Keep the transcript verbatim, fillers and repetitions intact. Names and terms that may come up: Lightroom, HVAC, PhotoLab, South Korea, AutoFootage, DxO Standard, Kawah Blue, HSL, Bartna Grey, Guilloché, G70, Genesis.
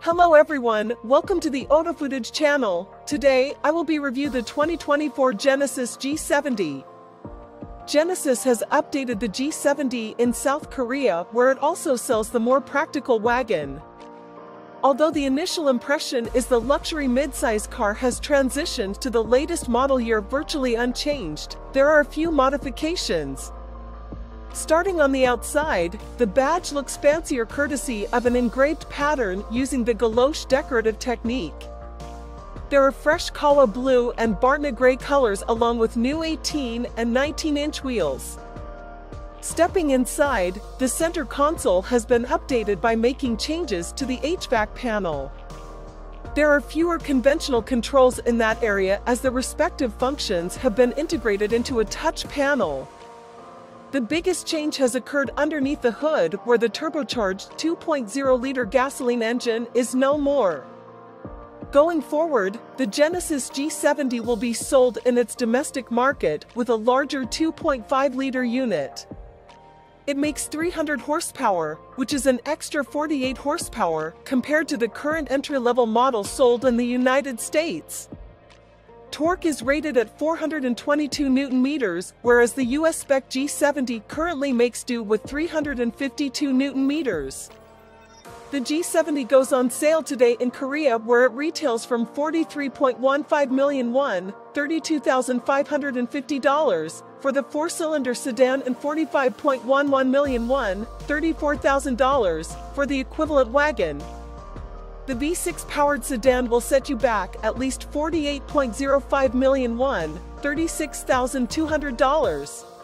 Hello everyone, welcome to the AutoFootage channel. Today, I will be reviewing the twenty twenty-four Genesis G seventy. Genesis has updated the G seventy in South Korea, where it also sells the more practical wagon. Although the initial impression is the luxury midsize car has transitioned to the latest model year virtually unchanged, there are a few modifications. Starting on the outside, the badge looks fancier courtesy of an engraved pattern using the Guilloché decorative technique. There are fresh Kawah Blue and Bartna Grey colors along with new eighteen and nineteen inch wheels. Stepping inside, the center console has been updated by making changes to the H V A C panel. There are fewer conventional controls in that area as the respective functions have been integrated into a touch panel. The biggest change has occurred underneath the hood, where the turbocharged two point oh liter gasoline engine is no more. Going forward, the Genesis G seventy will be sold in its domestic market with a larger two point five liter unit. It makes three hundred horsepower, which is an extra forty-eight horsepower compared to the current entry-level model sold in the United States. Torque is rated at four hundred twenty-two newton meters, whereas the U S spec G seventy currently makes do with three hundred fifty-two newton meters. The G seventy goes on sale today in Korea, where it retails from forty-three point one five million won, thirty-two thousand five hundred fifty dollars, for the four-cylinder sedan and forty-five point one one million won, thirty-four thousand dollars, for the equivalent wagon. The V six powered sedan will set you back at least forty-eight point oh five million won, thirty-six thousand two hundred dollars.